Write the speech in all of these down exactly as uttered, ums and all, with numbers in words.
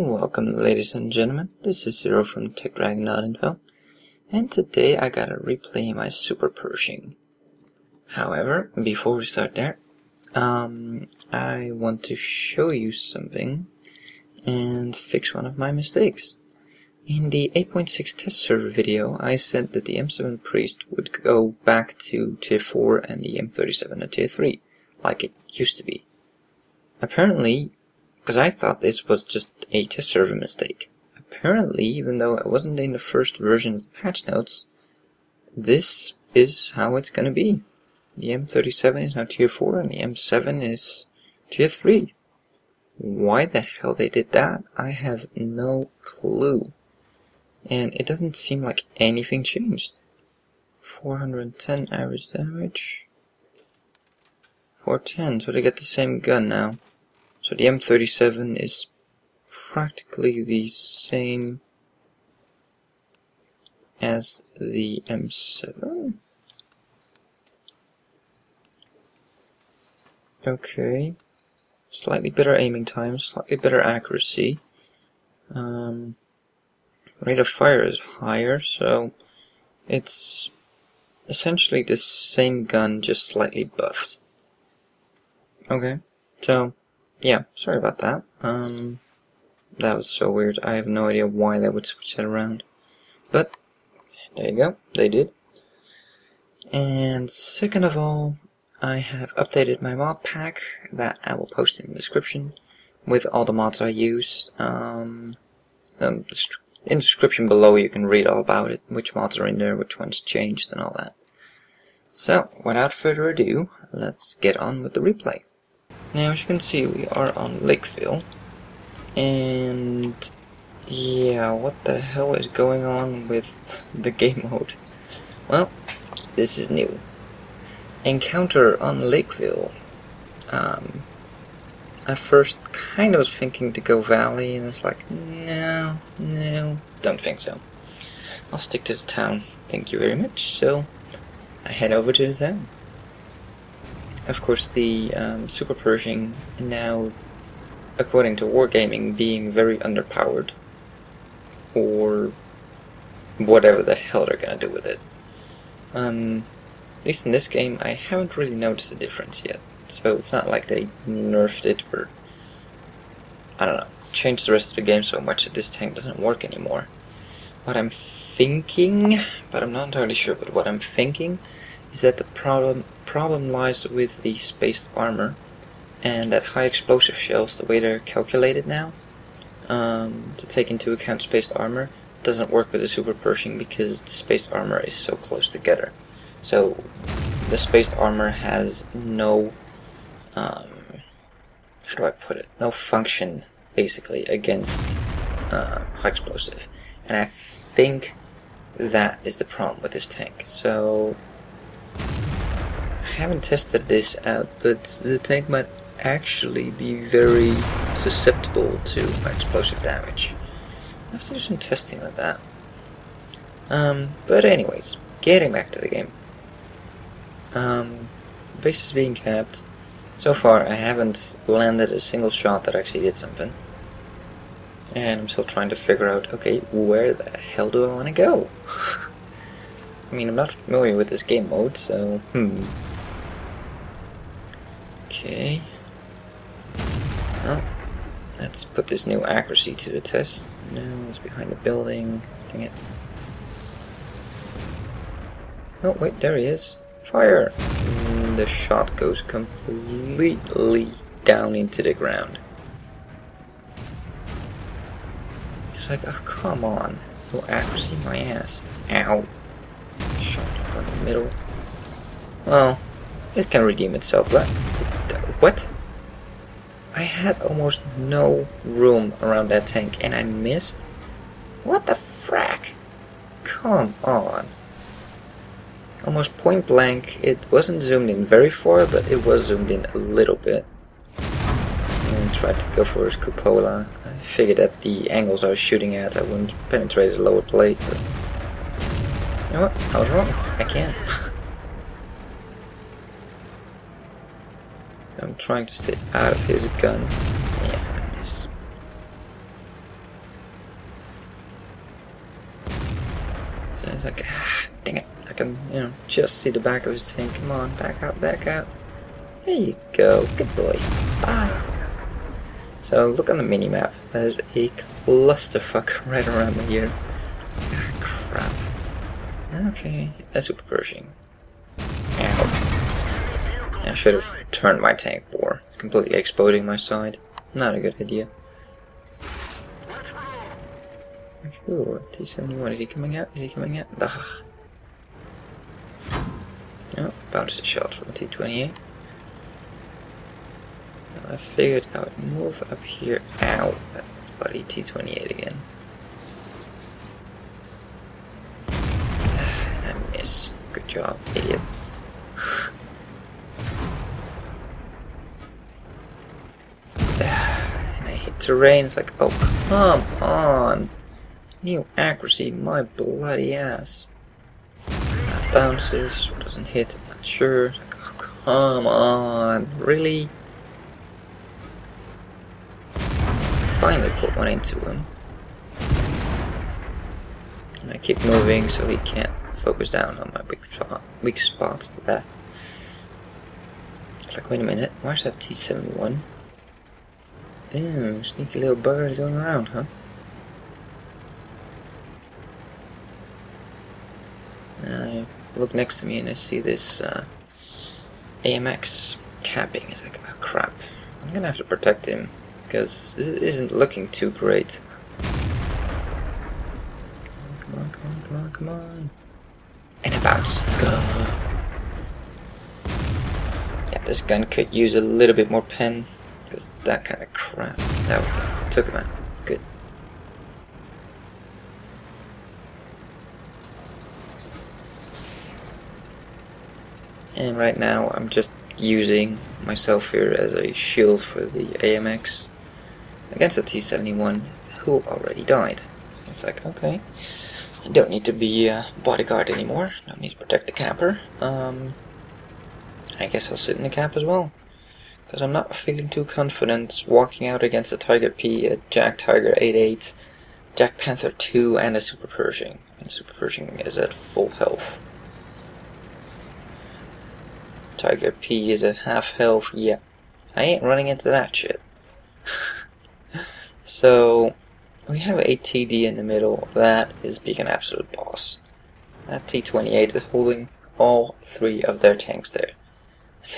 Welcome, ladies and gentlemen, this is Zero from tech dragon dot info, and today I gotta replay my Super Pershing. However, before we start there, um, I want to show you something and fix one of my mistakes. In the eight point six test server video, I said that the M seven priest would go back to tier four and the M thirty-seven at tier three, like it used to be. Apparently, because I thought this was just a test server mistake. Apparently, even though it wasn't in the first version of the patch notes, this is how it's gonna be. The M thirty-seven is now tier four and the M seven is tier three. Why the hell they did that, I have no clue. And it doesn't seem like anything changed. four hundred ten average damage. four ten, so they get the same gun now. So the M thirty-seven is practically the same as the M seven. Okay. Slightly better aiming time, slightly better accuracy. Um, rate of fire is higher, so it's essentially the same gun, just slightly buffed. Okay, so... yeah, sorry about that. Um, that was so weird. I have no idea why they would switch that around. But, there you go. They did. And second of all, I have updated my mod pack that I will post in the description with all the mods I use. Um, um, in the description below you can read all about it, which mods are in there, which ones changed and all that. So, without further ado, let's get on with the replay. Now, as you can see, we are on Lakeville, and yeah, what the hell is going on with the game mode? Well, this is new. Encounter on Lakeville. Um, at first, kind of was thinking to go Valley, and it's like, no, no, don't think so. I'll stick to the town, thank you very much, so I head over to the town. Of course, the um, Super Pershing, now, according to Wargaming, being very underpowered, or whatever the hell they're gonna do with it. Um, at least in this game, I haven't really noticed the difference yet, so it's not like they nerfed it or, I don't know, changed the rest of the game so much that this tank doesn't work anymore. What I'm thinking, but I'm not entirely sure, but what I'm thinking is that the problem problem lies with the spaced armor and that high explosive shells, the way they're calculated now, um, to take into account spaced armor, doesn't work with the Super Pershing because the spaced armor is so close together. So the spaced armor has no, um, how do I put it, no function basically against uh, high explosive. And I think that is the problem with this tank. So I haven't tested this out, but the tank might actually be very susceptible to explosive damage. I have to do some testing of that. Um, but anyways, getting back to the game. Um, base is being capped. So far I haven't landed a single shot that actually did something. And I'm still trying to figure out, okay, where the hell do I want to go? I mean, I'm not familiar with this game mode, so, hmm. Okay. Well, let's put this new accuracy to the test. No, it's behind the building. Dang it. Oh, wait, there he is. Fire! And the shot goes completely down into the ground. It's like, oh, come on. No accuracy, my ass. Ow. Shot from the middle. Well, it can redeem itself, right? What? I had almost no room around that tank and I missed? What the frack? Come on. Almost point blank. It wasn't zoomed in very far, but it was zoomed in a little bit. And tried to go for his cupola. I figured that the angles I was shooting at, I wouldn't penetrate the lower plate, but... you know what? I was wrong. I can't. I'm trying to stay out of his gun. Yeah, I miss. And it's like, ah, dang it. I can, you know, just see the back of his thing. Come on, back out, back out. There you go. Good boy. Bye. So look on the mini-map. There's a clusterfuck right around here. Ah, crap. Okay, that's Super Pershing. Ow. I should have turned my tank more. Completely exposing my side. Not a good idea. Ooh, T seventy-one, is he coming out? Is he coming out? Ugh. Oh, bounces a shot from a T twenty-eight. I figured I would move up here. Ow, that bloody T twenty-eight again. And I miss. Good job, idiot. And I hit terrain, it's like, oh, come on. New accuracy, my bloody ass. That bounces, or doesn't hit, I'm not sure. Like, oh, come on, really? Finally put one into him. And I keep moving so he can't focus down on my weak spot. Weak spot there. It's like, wait a minute, where's that T seventy-one? Ew, sneaky little bugger going around, huh? And I look next to me and I see this uh, A M X capping. It's like, oh crap, I'm gonna have to protect him because this isn't looking too great. Come on, come on, come on, come on. And a bounce. Go. Yeah, this gun could use a little bit more pen because that kind of crap. That one took him out. Good. And right now I'm just using myself here as a shield for the A M X against the T seventy-one, who already died. It's like, okay, I don't need to be a bodyguard anymore, I don't need to protect the capper. Um, I guess I'll sit in the cap as well, because I'm not feeling too confident walking out against a Tiger P, a Jack Tiger eighty-eight, Jack Panther two and a Super Pershing. And the Super Pershing is at full health. Tiger P is at half health, yeah. I ain't running into that shit. So, we have a T D in the middle. That is being an absolute boss. That T twenty-eight is holding all three of their tanks there.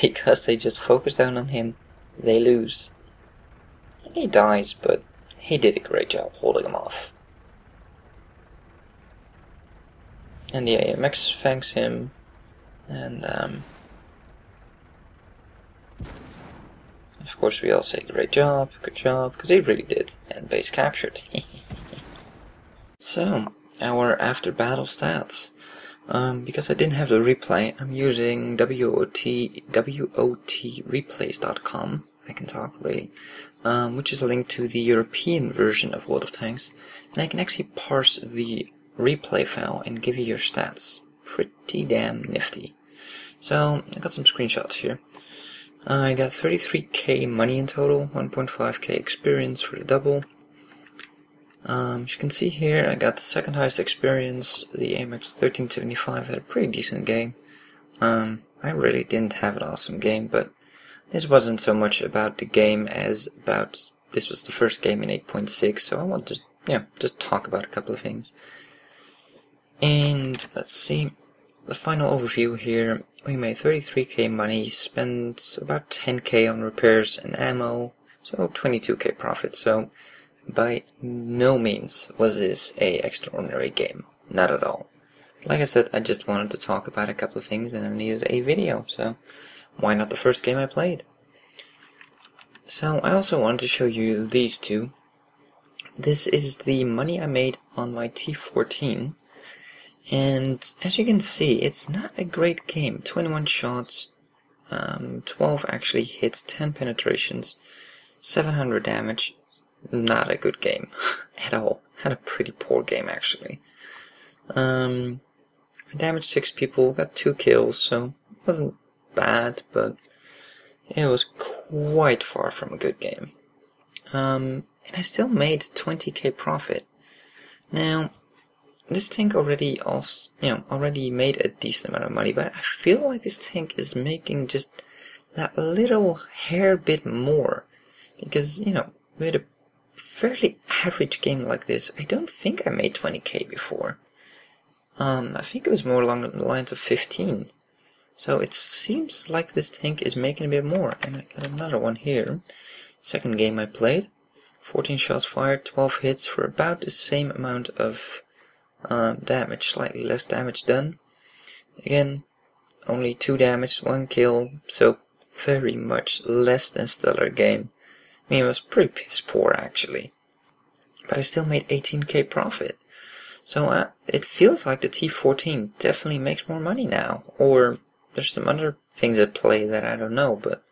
Because they just focus down on him, they lose. He dies, but he did a great job holding him off. And the A M X fangs him, and um... of course we all say great job, good job, because they really did, and base captured. So, our after battle stats. Um, because I didn't have the replay, I'm using w o t replays dot com, I can talk really, um, which is a link to the European version of World of Tanks, and I can actually parse the replay file and give you your stats. Pretty damn nifty. So, I got some screenshots here. Uh, I got thirty-three K money in total, one point five K experience for the double. Um, as you can see here, I got the second highest experience. The A M X thirteen seventy-five had a pretty decent game. Um, I really didn't have an awesome game, but this wasn't so much about the game as about this was the first game in eight point six, so I want to, you know, just talk about a couple of things. And let's see, the final overview here. We made thirty-three K money, spent about ten K on repairs and ammo, so twenty-two K profit. So by no means was this a extraordinary game, not at all. Like I said, I just wanted to talk about a couple of things and I needed a video, so why not the first game I played? So I also wanted to show you these two. This is the money I made on my T fourteen. And as you can see, it's not a great game. twenty-one shots, um, twelve actually hits, ten penetrations, seven hundred damage. Not a good game at all. Had a pretty poor game actually. Um, I damaged six people, got two kills, so it wasn't bad, but it was quite far from a good game. Um, and I still made twenty K profit. Now, this tank already also, you know, already made a decent amount of money, but I feel like this tank is making just that little hair bit more, because, you know, with a fairly average game like this, I don't think I made twenty K before. Um, I think it was more along the lines of fifteen. So it seems like this tank is making a bit more, and I got another one here. Second game I played, fourteen shots fired, twelve hits for about the same amount of uh, damage, slightly less damage done. Again, only two damage, one kill, so very much less than stellar game. I mean, it was pretty piss poor actually, but I still made eighteen K profit. So uh, it feels like the T fourteen definitely makes more money now, or there's some other things at play that I don't know, but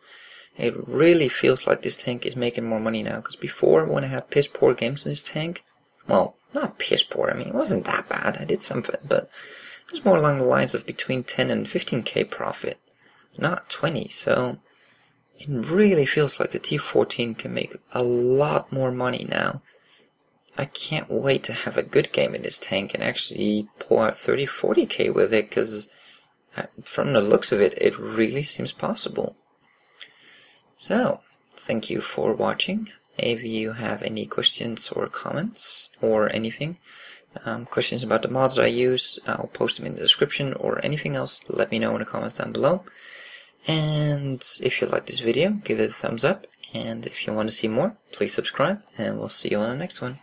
it really feels like this tank is making more money now, because before, when I had piss poor games in this tank, well, not piss poor, I mean, it wasn't that bad, I did something, but it was more along the lines of between ten and fifteen K profit, not twenty, so it really feels like the T fourteen can make a lot more money now. I can't wait to have a good game in this tank and actually pull out thirty, forty K with it, because from the looks of it, it really seems possible. So, thank you for watching. If you have any questions or comments or anything, um, questions about the mods I use, I'll post them in the description, or anything else, let me know in the comments down below. And if you like this video, give it a thumbs up, and if you want to see more, please subscribe, and we'll see you on the next one.